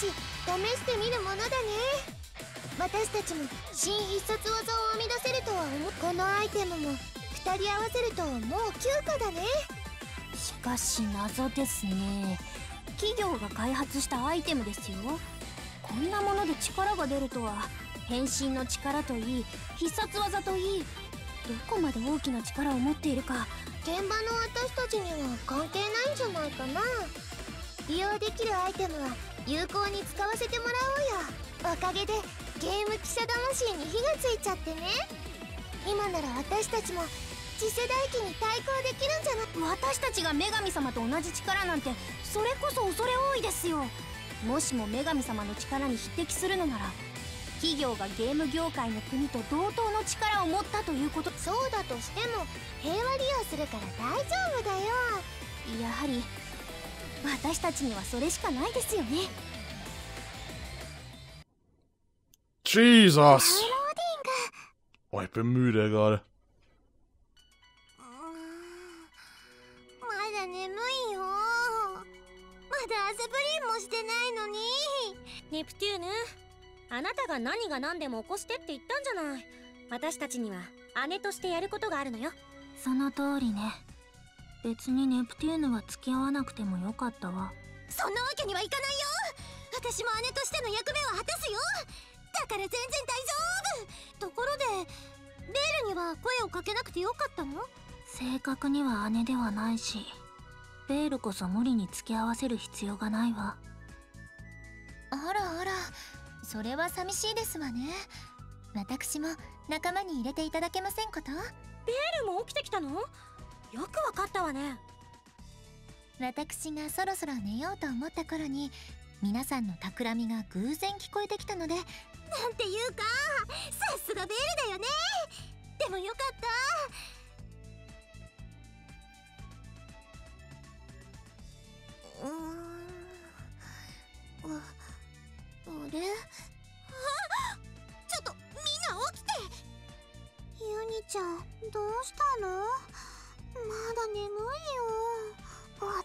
し試してみるものだね。私たちも新必殺技を生み出せるとは思う。このアイテムも2人合わせるともう9個だね。しかし謎ですね。企業が開発したアイテムですよ。こんなもので力が出るとは。変身の力といい必殺技といい、どこまで大きな力を持っているか現場の私たちには関係ないんじゃないかな。利用できるアイテムは有効に使わせてもらおうよ。おかげでゲーム記者魂に火がついちゃってね。今なら私たちも次世代機に対抗できるんじゃない。私たちが女神様と同じ力なんてそれこそ恐れ多いですよ。もしも女神様の力に匹敵するのなら企業がゲーム業界の国と同等の力を持ったということ。そうだとしても平和利用するから大丈夫だよ。やはり私たちにはそれしかないですよね。Jesus! Oh, ich bin müde gerade. Neptune, あなたが何が何でも起こしてって言ったんじゃない。私たちには姉としてやることがあるのよ。その通りね。別にネプテューヌは付き合わなくてもよかったわ。そんなわけにはいかないよ。私も姉としての役目を果たすよ。だから全然大丈夫。ところでベールには声をかけなくてよかったの？正確には姉ではないし、ベールこそ無理に付き合わせる必要がないわ。あらあら、それは寂しいですわね。私も仲間に入れていただけませんこと？ベールも起きてきたの？よくわかったわね。私がそろそろ寝ようと思った頃に皆さんの企みが偶然聞こえてきたので。なんていうか、さすがベールだよね。でもよかった。あれ？ちょっとみんな起きて。ユニちゃんどうしたの？まだ眠いよ。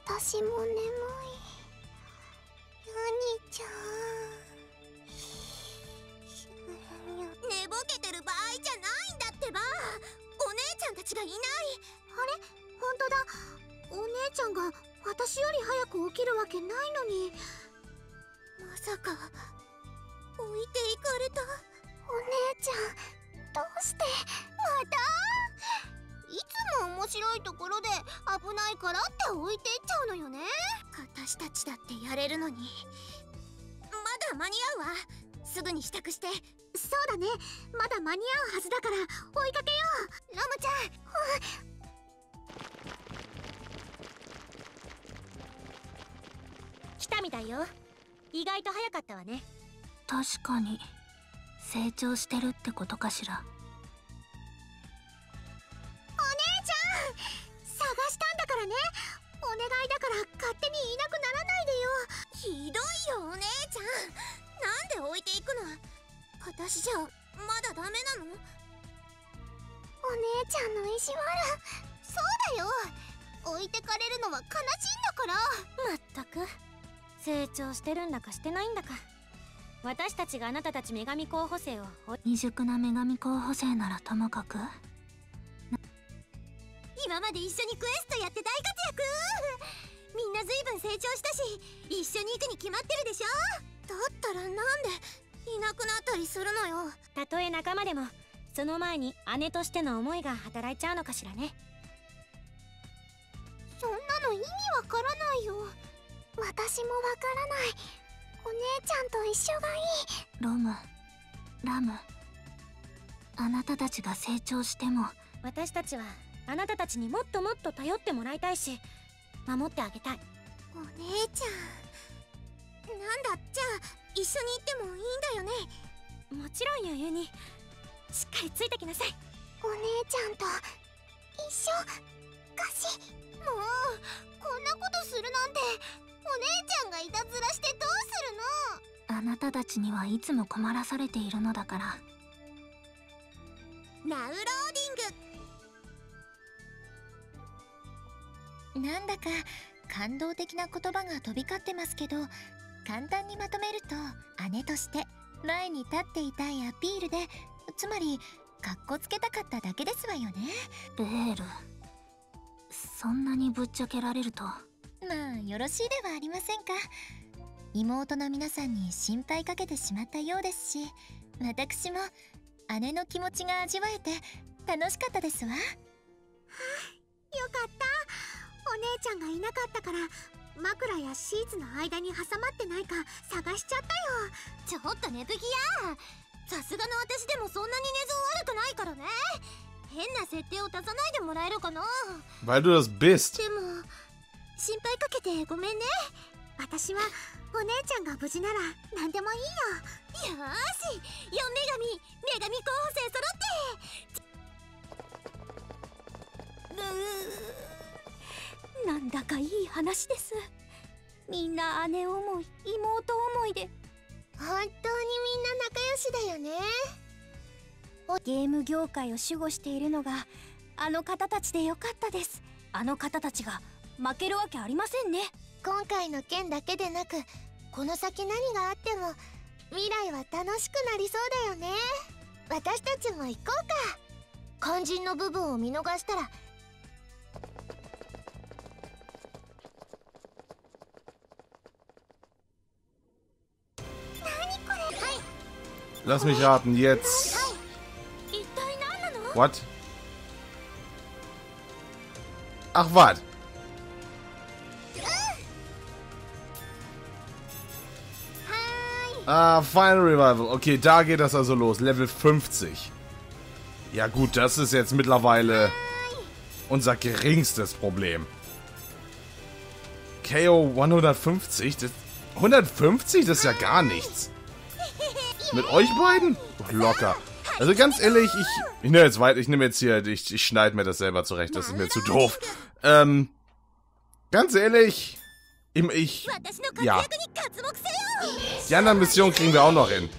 私も眠い。ユニちゃん寝ぼけてる場合じゃないんだってば。お姉ちゃんたちがいない。あれ、本当だ。お姉ちゃんが私より早く起きるわけないのに。まさか置いていかれた。お姉ちゃんどうしてまた。いつも面白いところで危ないからって置いていっちゃうのよね。私たちだってやれるのに。まだ間に合うわ。すぐに支度して。そうだね、まだ間に合うはずだから追いかけよう。ラムちゃん。来たみたいよ。意外と早かったわね。確かに成長してるってことかしら。ね、お願いだから勝手にいなくならないでよ。ひどいよお姉ちゃん。なんで置いていくの？私じゃまだダメなの？お姉ちゃんの意地悪。そうだよ、置いてかれるのは悲しいんだから。まったく成長してるんだかしてないんだか。私たちがあなたたち女神候補生を。未熟な女神候補生ならともかく、今まで一緒にクエストやって大活躍。みんなずいぶん成長したし、一緒に行くに決まってるでしょ。だったらなんでいなくなったりするのよ。たとえ仲間でもその前に姉としての思いが働いちゃうのかしらね。そんなの意味わからないよ。私もわからない。お姉ちゃんと一緒がいい。ロム、ラム、あなたたちが成長しても私たちはあなたたちにもっともっと頼ってもらいたいし、守ってあげたい。お姉ちゃん、なんだ、じゃあ一緒に行ってもいいんだよね。もちろんよユニ、しっかりついてきなさい。お姉ちゃんと一緒かし。もうこんなことするなんて。お姉ちゃんがいたずらしてどうするの？あなたたちにはいつも困らされているのだから。ナウローディング。なんだか感動的な言葉が飛び交ってますけど、簡単にまとめると、姉として前に立っていたいアピールで、つまりかっこつけたかっただけですわよね。ベール、そんなにぶっちゃけられると。まあよろしいではありませんか。妹の皆さんに心配かけてしまったようですし、私も姉の気持ちが味わえて楽しかったですわ。はあ、よかった。お姉ちゃんがいなかったから枕やシーツの間に挟まってないか探しちゃったよ。ちょっと寝ぶきや、さすがの私でもそんなに寝相悪くないからね。変な設定を足さないでもらえるかな。Weil du das bist。でも心配かけてごめんね。私はお姉ちゃんが無事なら何でもいいよ。よーし、4女神、女神候補生揃って。なんだかいい話です。みんな姉思い、妹思いで本当にみんな仲良しだよね。ゲーム業界を守護しているのがあの方たちでよかったです。あの方たちが負けるわけありませんね。今回の件だけでなく、この先何があっても未来は楽しくなりそうだよね。私たちも行こうか。肝心の部分を見逃したらLass mich raten, jetzt. What? Ach, warte. Ah, Final Revival. Okay, da geht das also los. Level 50. Ja gut, das ist jetzt mittlerweile unser geringstes Problem. KO 150? 150? Das ist ja gar nichts. Mit euch beiden? Locker. Also ganz ehrlich, ich nehme jetzt weiter. Ich nehme jetzt hier, ich schneide mir das selber zurecht. Das ist mir zu doof. Ganz ehrlich, ja. Die anderen Missionen kriegen wir auch noch hin.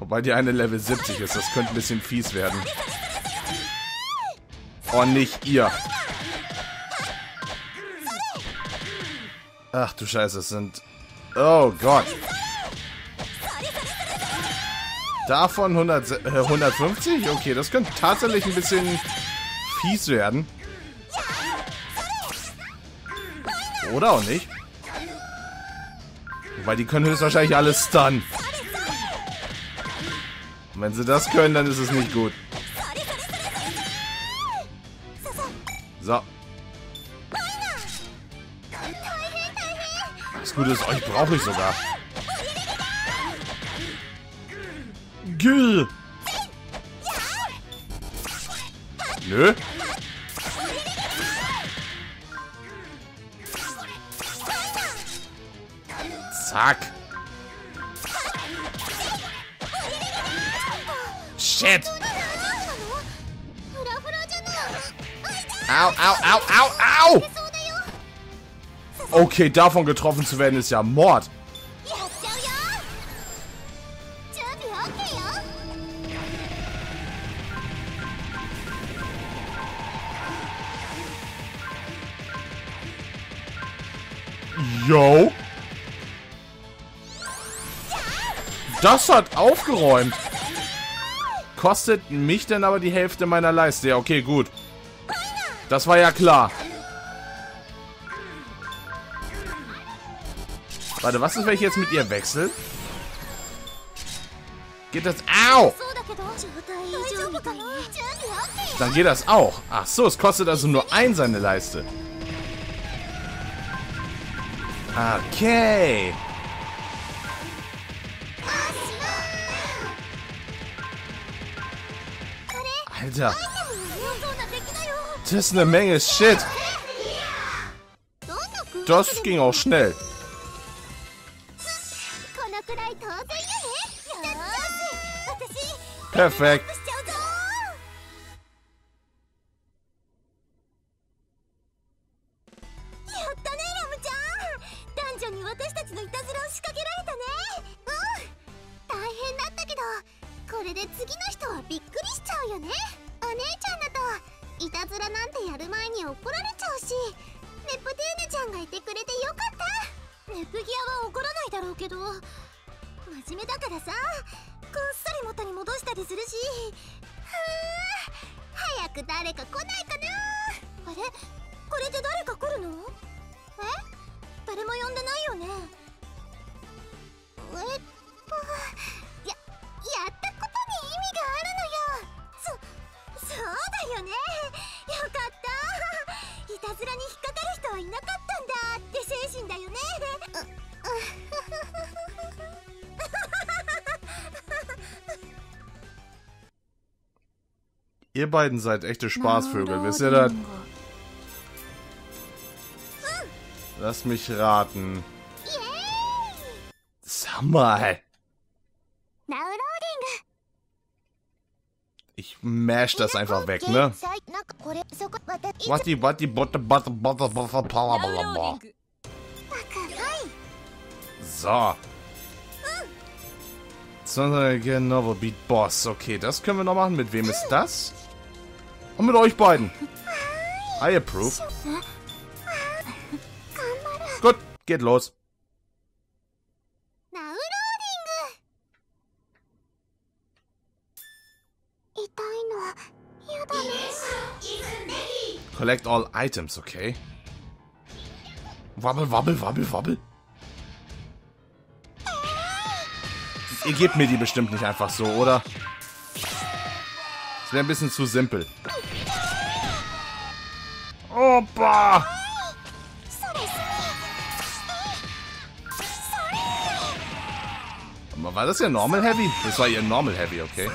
Wobei die eine Level 70 ist. Das könnte ein bisschen fies werden. Oh, nicht ihr. Ach du Scheiße, es sind... Oh Gott. Davon 150? Okay, das könnte tatsächlich ein bisschen fies werden. Oder auch nicht. Weil die können höchstwahrscheinlich alles stunnen. Und wenn sie das können, dann ist es nicht gut. So. Das Gute ist, euch brauche ich sogar. Gül. Nö. Zack. Shit. Au, au, au, au, au. Okay, davon getroffen zu werden ist ja Mord. Yo. Das hat aufgeräumt. Kostet mich denn aber die Hälfte meiner Leiste. Ja, okay, gut. Das war ja klar. Warte, was ist, wenn ich jetzt mit ihr wechsle? Geht das... Au! Dann geht das auch. Ach so, es kostet also nur ein seine Leiste. Okay. Alter. Das ist eine Menge Shit. Das ging auch schnell. Perfekt. ネプギアは怒らないだろうけど、真面目だからさ、こっそり元に戻したりするし。はあ、早く誰か来ないかな。あれ、これで誰か来るの？え、誰も呼んでないよね。やったことに意味があるのよ。そうだよね。よかった。いたずらに引っかかる人はいなかったんだって精神だよね。Ihr beiden seid echte Spaßvögel, wisst ihr das? Lass mich raten. Sag mal. Ich mash das einfach weg, ne? So. Novel Beat Boss. Okay, das können wir noch machen. Mit wem ist das? Und mit euch beiden. I approve. Gut, geht los. Collect all items, okay. Wabbel, wabbel, wabbel, wabbel. Ihr gebt mir die bestimmt nicht einfach so, oder? Das wäre ein bisschen zu simpel. Opa! War das ihr Normal Heavy? Das war ihr Normal Heavy, okay.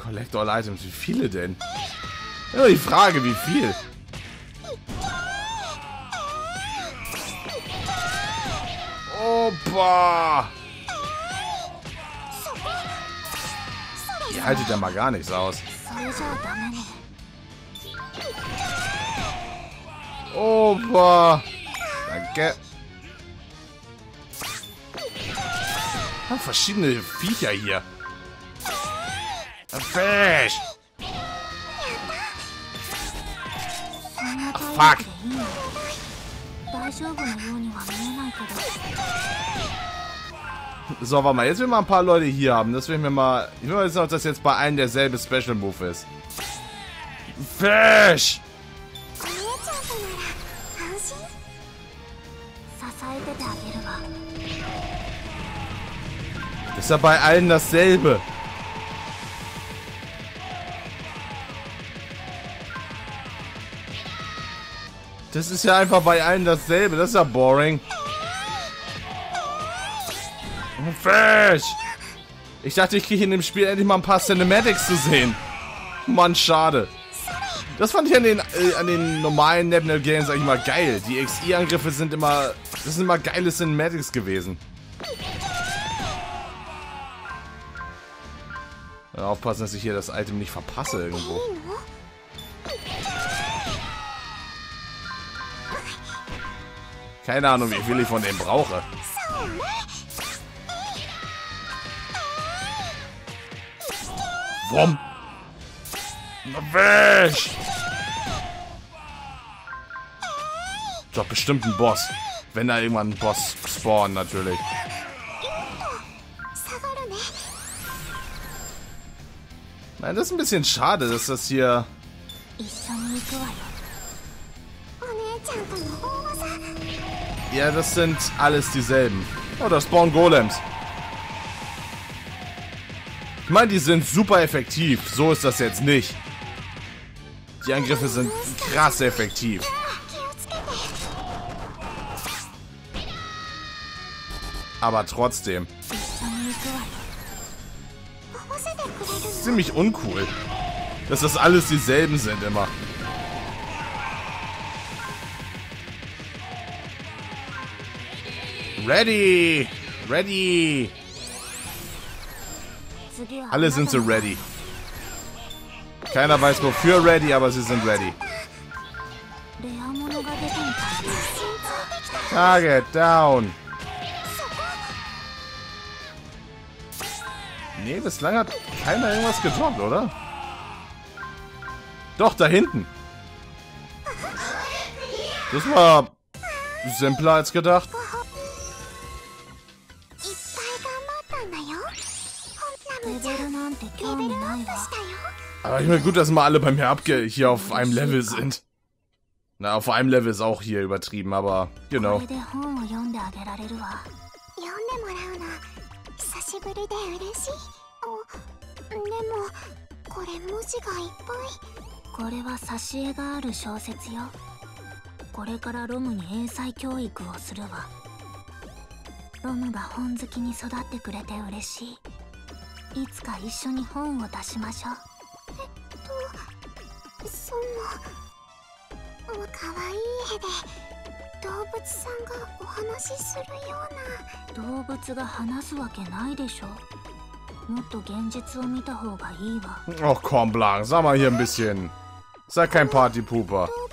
Collect all items, wie viele denn? Ja, die Frage, wie viel? Opa! Ihr haltet ja mal gar nichts aus. Opa! Danke. Ah, verschiedene Viecher hier. Fisch! Ach, fuck! So, warte mal, jetzt will ich mal ein paar Leute hier haben. Das will ich mir mal. Ich will mal wissen, ob das jetzt bei allen derselbe Special Move ist. Fisch! Ist ja bei allen dasselbe. Das ist ja einfach bei allen dasselbe. Das ist ja boring. Fisch! Ich dachte, ich kriege in dem Spiel endlich mal ein paar Cinematics zu sehen. Mann, schade. Das fand ich an den normalen Nebner Games eigentlich mal geil. Die XI-Angriffe sind immer... Das sind immer geile Cinematics gewesen. Ja, aufpassen, dass ich hier das Item nicht verpasse irgendwo. Keine Ahnung, wie viel ich von dem brauche. Wumm! Na, weg! Doch bestimmt ein Boss. Wenn da irgendwann ein Boss spawnt, natürlich. Nein, das ist ein bisschen schade, dass das hier... Ja, das sind alles dieselben. Oh, da spawnen Golems. Ich meine, die sind super effektiv. So ist das jetzt nicht. Die Angriffe sind krass effektiv. Aber trotzdem. Ziemlich uncool, dass das alles dieselben sind immer. Ready! Ready! Alle sind so ready. Keiner weiß wofür ready, aber sie sind ready. Target down! Nee, bislang hat keiner irgendwas gedroppt, oder? Doch, da hinten! Das war simpler als gedacht. Aber ich meine, gut, dass mal alle bei mir hier auf einem Level sind. Na, auf einem Level ist auch hier übertrieben, aber genau. Oh komm, Blanc, sag mal hier ein bisschen. Sei kein Partypooper. What?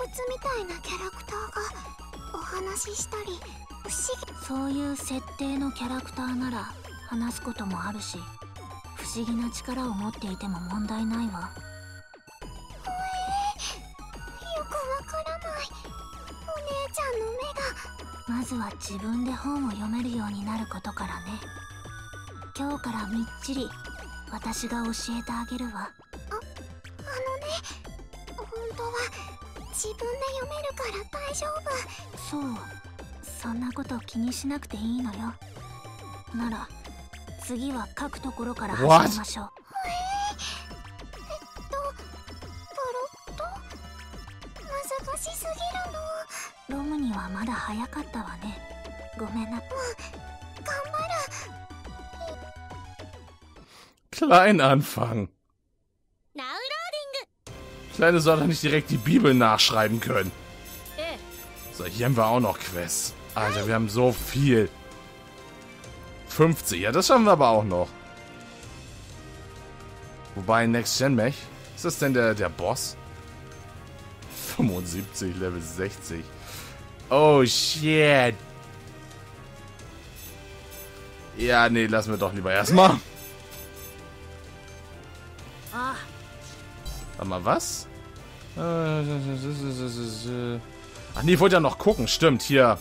Klein anfangen. Kleine soll doch nicht direkt die Bibel nachschreiben können. So, hier haben wir auch noch Quests. Alter, wir haben so viel. 50, ja, das schaffen wir aber auch noch. Wobei, Next Gen Mech, ist das denn der Boss? 75, Level 60. Oh, shit. Ja, nee, lassen wir doch lieber erstmal. Warte mal, was? Ach nee, ich wollte ja noch gucken. Stimmt, hier.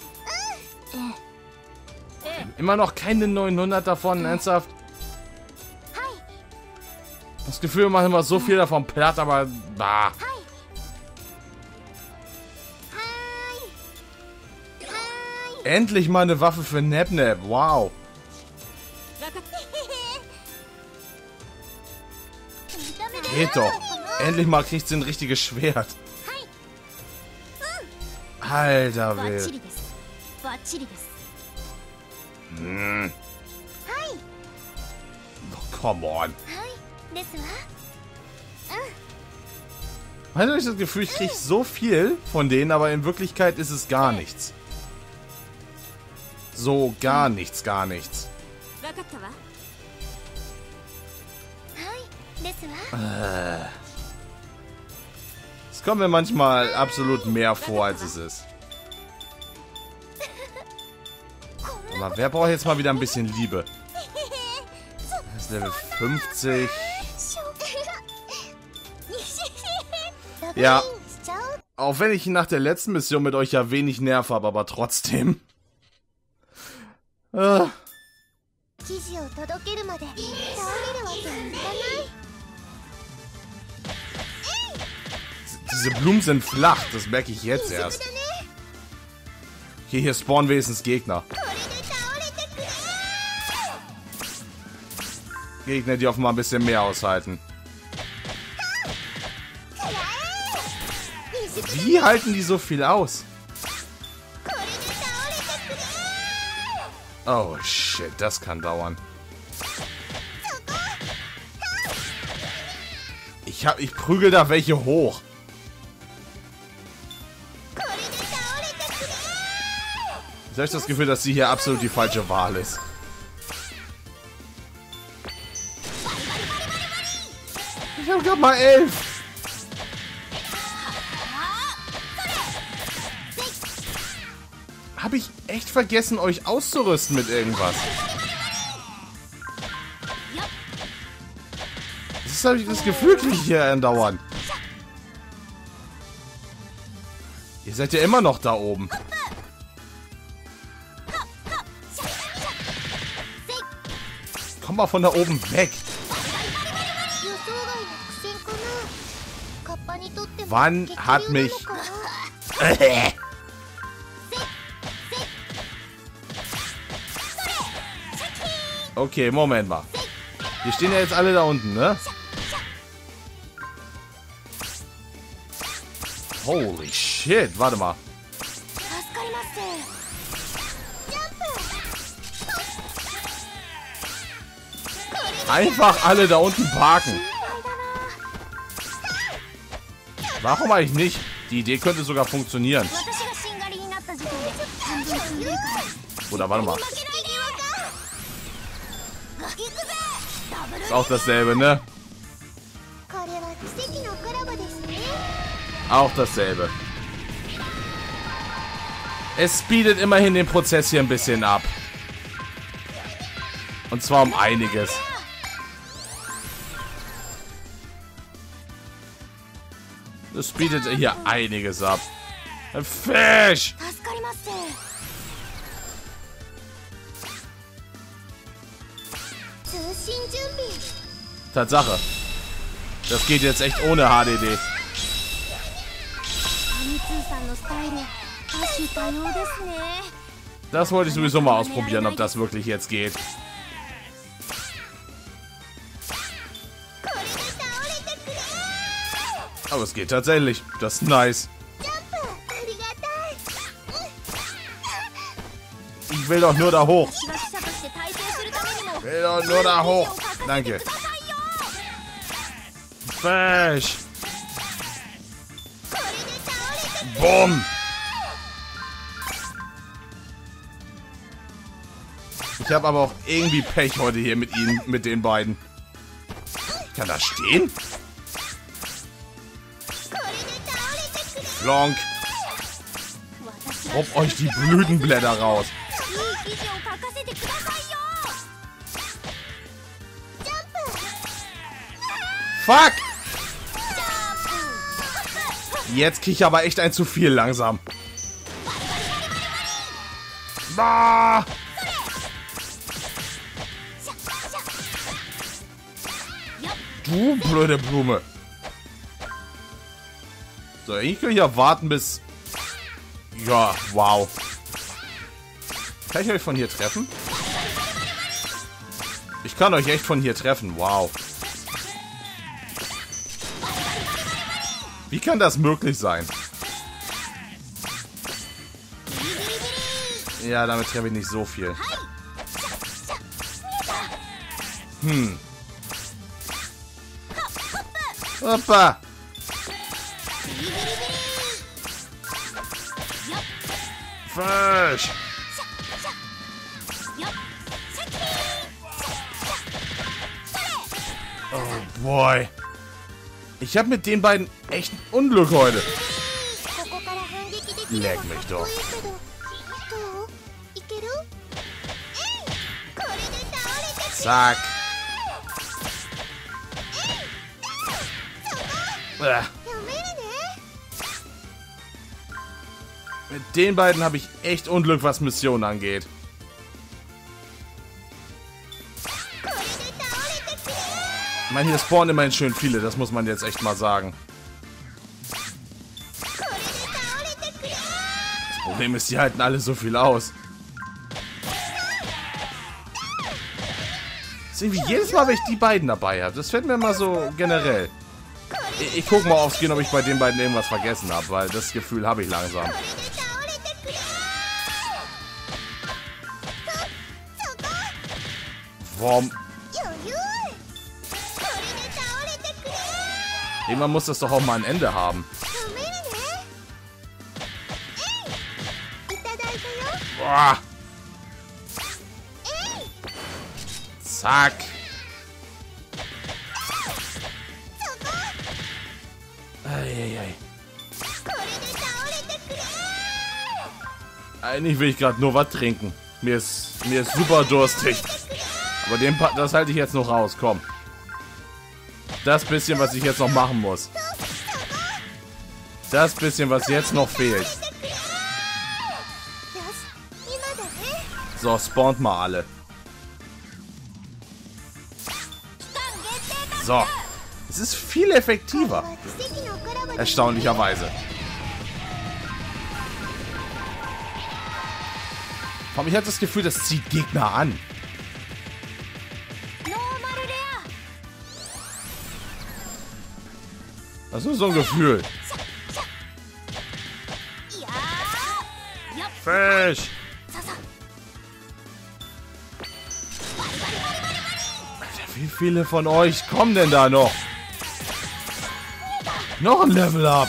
Immer noch keine 900 davon, ernsthaft? Das Gefühl, wir machen immer so viel davon platt, aber... Bah. Endlich mal eine Waffe für Nap-Nap. Wow. Geht doch. Endlich mal kriegt sie ein richtiges Schwert. Alter, wild. Hm. Oh, come on. Habt ihr das Gefühl, ich kriege so viel von denen, aber in Wirklichkeit ist es gar nichts. So, gar nichts, gar nichts. Es kommt mir manchmal absolut mehr vor, als es ist. Aber wer braucht jetzt mal wieder ein bisschen Liebe? Das ist Level 50. Ja. Auch wenn ich nach der letzten Mission mit euch ja wenig Nerv habe, aber trotzdem. Diese Blumen sind flach, das merke ich jetzt erst. Okay, hier spawnen wenigstens Gegner. Gegner, die offenbar ein bisschen mehr aushalten. Wie halten die so viel aus? Oh shit, das kann dauern. Ich prügel da welche hoch. Ich habe das Gefühl, dass sie hier absolut die falsche Wahl ist. Ich habe gerade mal 11. Habe ich echt vergessen, euch auszurüsten mit irgendwas? Das habe ich das Gefühl, kriege ich hier andauern. Ihr seid ja immer noch da oben. Komm mal von da oben weg. Wann hat mich... Okay, Moment mal. Wir stehen ja jetzt alle da unten, ne? Holy shit, warte mal. Einfach alle da unten parken. Warum eigentlich nicht? Die Idee könnte sogar funktionieren. Oder warte mal. Ist auch dasselbe, ne? Auch dasselbe. Es speedet immerhin den Prozess hier ein bisschen ab. Und zwar um einiges. Das bietet hier einiges ab. Ein Fisch! Tatsache. Das geht jetzt echt ohne HDD. Das wollte ich sowieso mal ausprobieren, ob das wirklich jetzt geht. Aber es geht tatsächlich. Das ist nice. Ich will doch nur da hoch. Ich will doch nur da hoch. Danke. Fisch. Bumm. Ich habe aber auch irgendwie Pech heute hier mit ihnen, mit den beiden. Kann das stehen? Flonk. Rob euch die Blütenblätter raus. Fuck! Jetzt krieg ich aber echt ein zu viel langsam. Ah! Du blöde Blume. So, ich kann ja warten bis... Ja, wow. Kann ich euch von hier treffen? Ich kann euch echt von hier treffen, wow. Wie kann das möglich sein? Ja, damit treffe ich nicht so viel. Hm. Hoppa! Fisch. Oh boy. Ich habe mit den beiden echt Unglück heute. Leck mich doch. Zack. Mit den beiden habe ich echt Unglück, was Missionen angeht. Ich meine, hier spawnen immerhin schön viele, das muss man jetzt echt mal sagen. Das Problem ist, die halten alle so viel aus. Das ist irgendwie jedes Mal, wenn ich die beiden dabei habe. Das fällt mir immer so generell. Ich guck mal aufs Gehen, ob ich bei den beiden irgendwas vergessen habe, weil das Gefühl habe ich langsam. Warum? Irgendwann muss das doch auch mal ein Ende haben. Boah. Zack. Eieiei. Eigentlich will ich gerade nur was trinken. Mir ist super durstig. Aber das halte ich jetzt noch raus, komm. Das bisschen, was ich jetzt noch machen muss. Das bisschen, was jetzt noch fehlt. So, spawnt mal alle. So. Es ist viel effektiver. Erstaunlicherweise. Aber ich hatte das Gefühl, das zieht Gegner an. Das ist so ein Gefühl. Fisch! Alter, wie viele von euch kommen denn da noch? Noch ein Level up!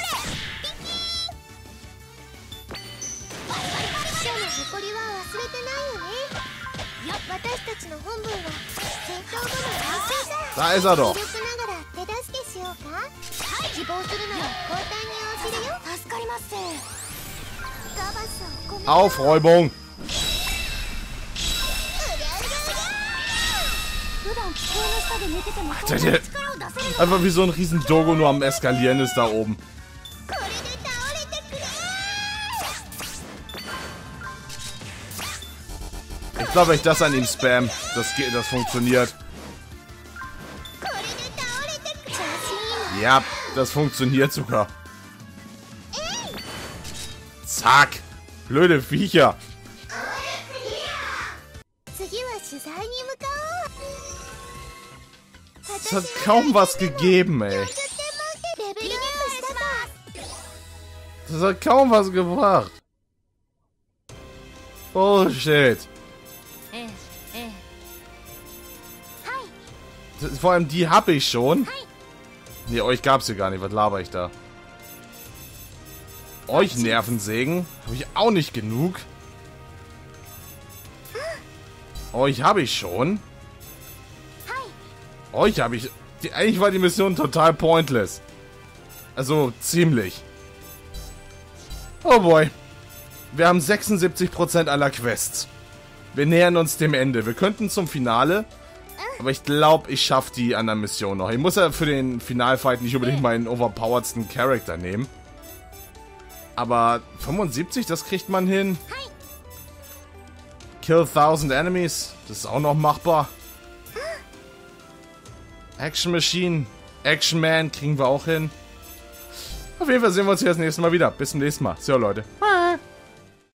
Da ist er doch. Aufräumung. Einfach wie so ein riesen Dogo nur am Eskalieren ist da oben. Ich glaube, wenn ich das an ihm spam, das funktioniert. Ja, das funktioniert sogar. Zack. Blöde Viecher. Es hat kaum was gegeben, ey. Das hat kaum was gebracht. Bullshit. Vor allem die habe ich schon. Ne, euch gab's ja gar nicht. Was laber ich da? Euch Nervensägen? Habe ich auch nicht genug. Euch habe ich schon. Euch habe ich... Eigentlich war die Mission total pointless. Also, ziemlich. Oh boy. Wir haben 76% aller Quests. Wir nähern uns dem Ende. Wir könnten zum Finale... Aber ich glaube, ich schaffe die anderen Missionen noch. Ich muss ja für den Finalfight nicht unbedingt meinen overpoweredsten Charakter nehmen. Aber 75, das kriegt man hin. Kill 1000 Enemies, das ist auch noch machbar. Action Machine, Action Man kriegen wir auch hin. Auf jeden Fall sehen wir uns hier das nächste Mal wieder. Bis zum nächsten Mal. Ciao, Leute.